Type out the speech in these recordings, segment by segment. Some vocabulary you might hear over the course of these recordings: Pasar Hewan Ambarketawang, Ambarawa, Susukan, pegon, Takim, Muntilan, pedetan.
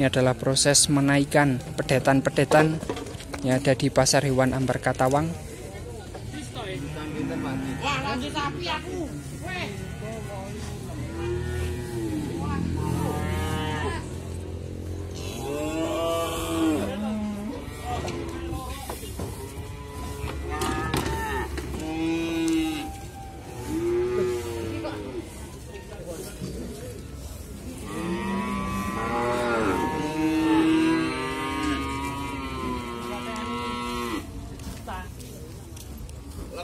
Ini adalah proses menaikan pedetan-pedetan yang ada di Pasar Hewan Ambarketawang.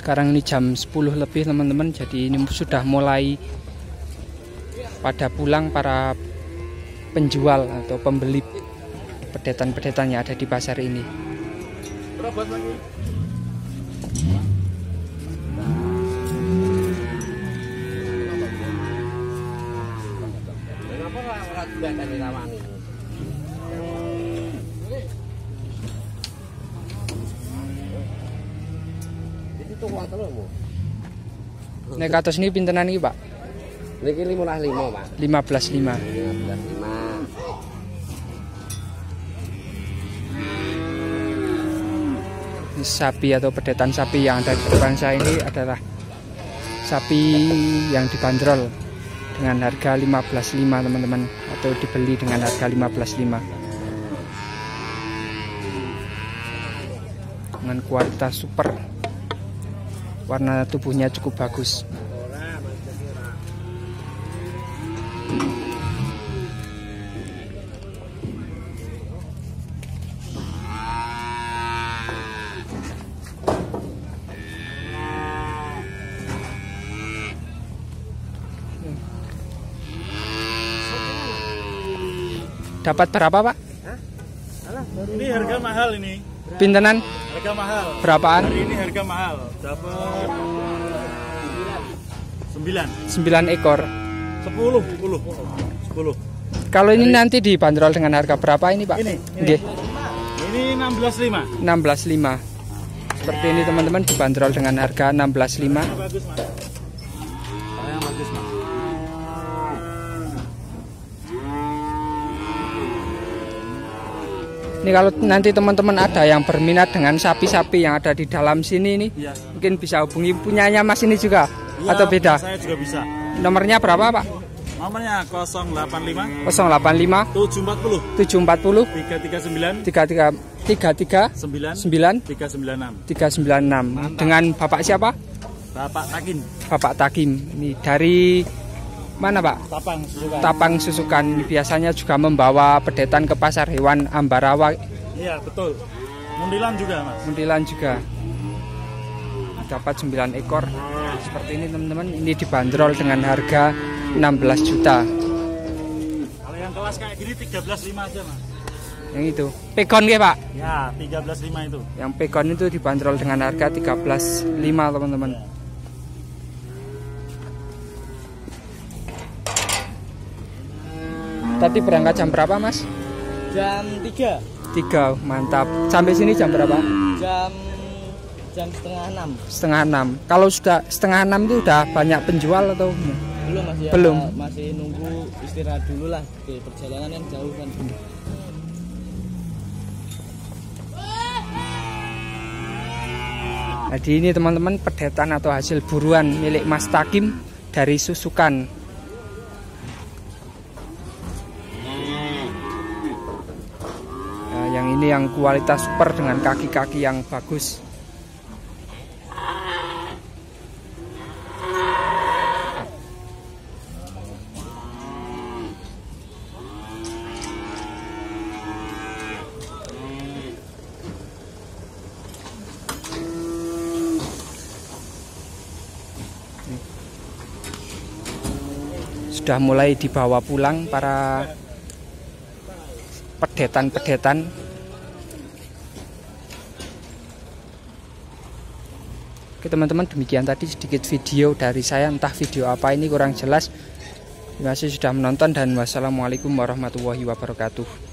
Sekarang ini jam 10 lebih teman-teman, jadi ini sudah mulai pada pulang para penjual atau pembeli pedetan-pedetan yang ada di pasar ini. Nek atas ini pintenan iki, Pak? Niki 15.5, Pak. 15.5. 15.5. Sapi atau pedetan sapi yang ada di depan saya ini adalah sapi yang dibanderol dengan harga 15.5, teman-teman, atau dibeli dengan harga 15.5. Dengan kualitas super. Warna tubuhnya cukup bagus. Dapat berapa, Pak? Ini harga mahal ini. Pintenan? Harga mahal. Berapaan? Hari ini harga mahal. Dapat 9 ekor. 10. Kalau ini nanti dibanderol dengan harga berapa ini, Pak? Ini 16.5. 16.5. Seperti ini teman-teman, dibanderol dengan harga 16.5. Ini kalau nanti teman-teman ada yang berminat dengan sapi-sapi yang ada di dalam sini ini, ya, mungkin bisa hubungi punyanya Mas ini juga, ya, atau beda? Saya juga bisa. Nomornya berapa, Pak? Nomornya 085 740 339 339 396. Dengan Bapak siapa? Bapak Takim. Bapak Takim. Ini dari mana, Pak? Tapang Susukan. Tapang Susukan. Biasanya juga membawa pedetan ke Pasar Hewan Ambarawa. Iya, betul. Muntilan juga, Mas. Muntilan juga. Dapat 9 ekor. Seperti ini, teman-teman. Ini dibanderol dengan harga 16 juta. Kalau yang kelas kayak gini 13.5 aja, Mas. Yang itu. Pegon ya, Pak? Ya, 13.5 itu. Yang pegon itu dibanderol dengan harga 13.5, teman-teman. Ya. Tadi berangkat jam berapa, Mas? Jam 3. 3, mantap. Sampai sini jam berapa? Jam setengah 6. Kalau sudah setengah 6 itu udah banyak penjual atau belum, Mas? Ya, belum. Masih nunggu istirahat dulu lah, di perjalanan yang jauh kan. Jadi ini teman-teman pedetan atau hasil buruan milik Mas Takim dari Susukan. Ini yang kualitas super dengan kaki-kaki yang bagus. sudah mulai dibawa pulang para pedetan-pedetan. Oke teman-teman, demikian tadi sedikit video dari saya, entah video apa ini kurang jelas. Terima kasih sudah menonton dan wassalamualaikum warahmatullahi wabarakatuh.